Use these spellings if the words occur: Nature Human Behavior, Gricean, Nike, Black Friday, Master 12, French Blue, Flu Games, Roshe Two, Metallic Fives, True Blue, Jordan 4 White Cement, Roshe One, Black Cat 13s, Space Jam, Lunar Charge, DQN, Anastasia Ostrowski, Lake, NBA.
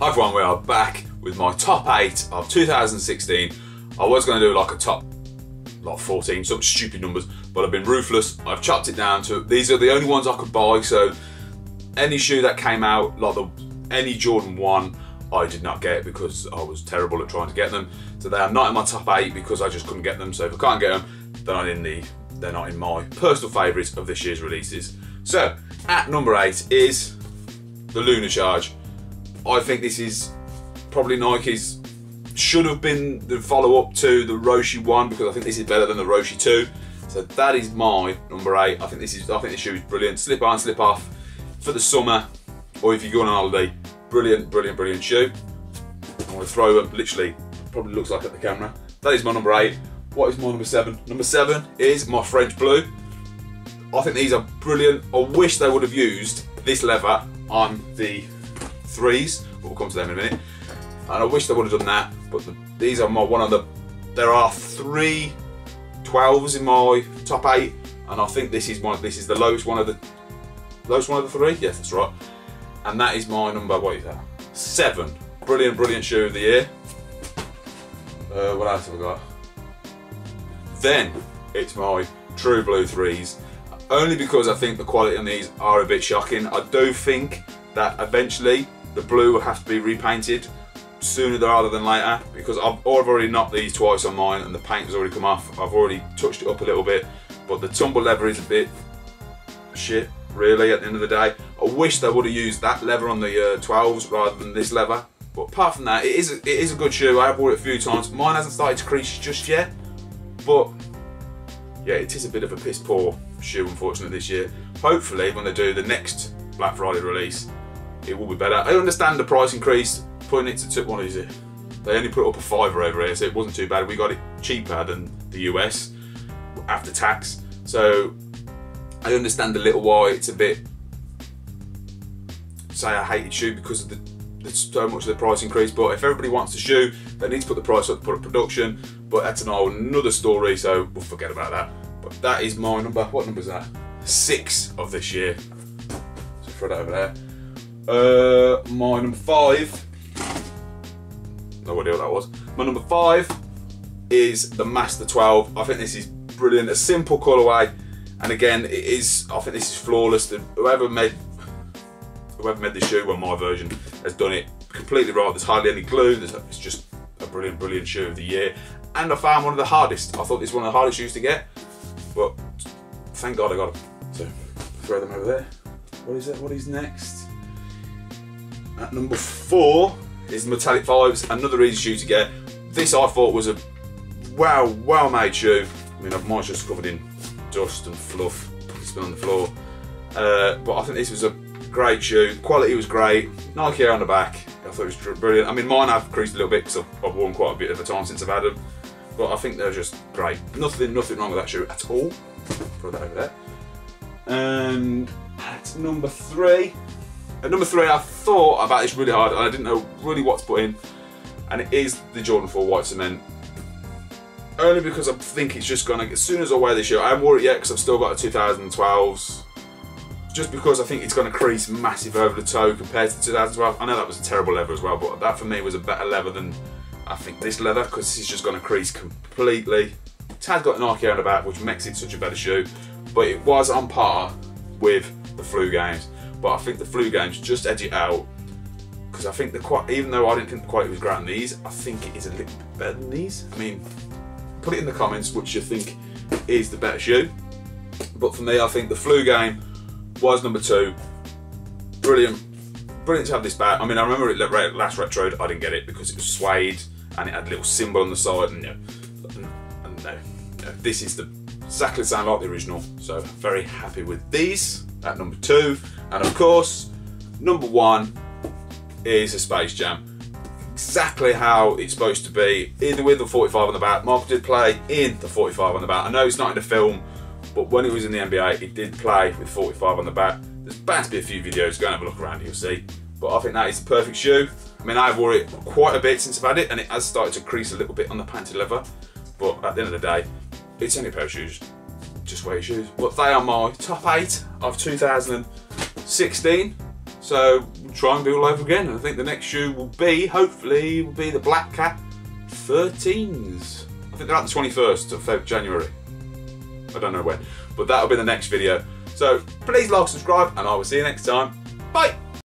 Hi everyone, we are back with my top 8 of 2016. I was going to do like a top like 14, some stupid numbers, but I've been ruthless. I've chopped it down to, these are the only ones I could buy, so any shoe that came out, like any Jordan 1, I did not get because I was terrible at trying to get them. So they are not in my top 8 because I just couldn't get them, so if I can't get them, they're not in my personal favourites of this year's releases. So, at number 8 is the Lunar Charge. I think this is probably Nike's, should have been the follow-up to the Roshe One, because I think this is better than the Roshe Two. So that is my number 8. I think this shoe is brilliant. Slip on, slip off for the summer, or if you go on holiday, brilliant, brilliant, brilliant shoe. I'm gonna throw up, literally, probably looks like at the camera. That is my number 8. What is my number 7? Number 7 is my French Blue. I think these are brilliant. I wish they would have used this leather on the 3s, but we'll come to them in a minute. And I wish they would have done that, but these are my there are 3 12s in my top 8, and I think this is one. This is the lowest one of the three. Yes, that's right. And that is my number. What is that? 7. Brilliant, brilliant shoe of the year. What else have I got? Then it's my True Blue 3s. Only because I think the quality on these are a bit shocking. I do think that eventually the blue will have to be repainted sooner rather than later, because I've already knocked these twice on mine and the paint has already come off. I've already touched it up a little bit, but the tumble leather is a bit shit, really, at the end of the day. I wish they would have used that leather on the 12s rather than this leather, but apart from that, it is a good shoe. I have worn it a few times. Mine hasn't started to crease just yet, but yeah, it is a bit of a piss poor shoe, unfortunately, this year. Hopefully, when they do the next Black Friday release, it will be better. I understand the price increase, putting it to what is it? They only put up a £5 over here, so it wasn't too bad. We got it cheaper than the US after tax, so I understand a little why it's a bit. Say I hate the shoe because of the so much of the price increase, but if everybody wants the shoe, they need to put the price up for production. But that's another story, so we'll forget about that. But that is my number. What number is that? 6 of this year. So throw that over there. My number 5. No idea what that was. My number 5 is the Master 12. I think this is brilliant. A simple colorway, and again, it is. I think this is flawless. And whoever made this shoe, well, my version, has done it completely right. There's hardly any glue. It's just a brilliant, brilliant shoe of the year. And I found one of the hardest. I thought this was one of the hardest shoes to get, but thank God I got them. So throw them over there. What is it? What is next? At number 4 is Metallic Fives, another easy shoe to get. This I thought was a well made shoe. I mean, mine's just covered in dust and fluff, it's been on the floor. But I think this was a great shoe. The quality was great. Nike on the back, I thought it was brilliant. I mean, mine have creased a little bit because I've worn quite a bit of a time since I've had them. But I think they're just great. Nothing wrong with that shoe at all. Put that over there. And at number 3. At number 3, I thought about this really hard and I didn't know really what to put in, and it is the Jordan 4 White Cement. Only because I think it's just gonna, as soon as I wear this shoe, I haven't worn it yet because I've still got a 2012s, just because I think it's gonna crease massive over the toe compared to the 2012. I know that was a terrible leather as well, but that for me was a better leather than I think this leather, because this is just gonna crease completely. It has got an Nike on the back, which makes it such a better shoe, but it was on par with the Flu Games. But I think the Flu Games just edge it out, because I think even though I didn't think the quality was great on these, I think it is a little bit better than these. I mean, put it in the comments which you think is the better shoe. But for me, I think the Flu Game was number 2. Brilliant, brilliant to have this back. I mean, I remember it last retroed, I didn't get it because it was suede and it had a little symbol on the side, and no, this is exactly sound like the original. So very happy with these. At number 2, and of course, number 1 is a Space Jam. Exactly how it's supposed to be, either with the 45 on the back. Michael did play in the 45 on the back. I know it's not in the film, but when he was in the NBA, he did play with 45 on the back. There's bound to be a few videos, go and have a look around, you'll see. But I think that is the perfect shoe. I mean, I've worn it quite a bit since I've had it, and it has started to crease a little bit on the panty leather. But at the end of the day, it's only a pair of shoes. Just wear your shoes. But they are my top 8 of 2016. So try and do all over again. And I think the next shoe will be, hopefully, will be the Black Cat 13s. I think they're out the 21st of January. I don't know when, but that'll be the next video. So please like, subscribe, and I will see you next time. Bye!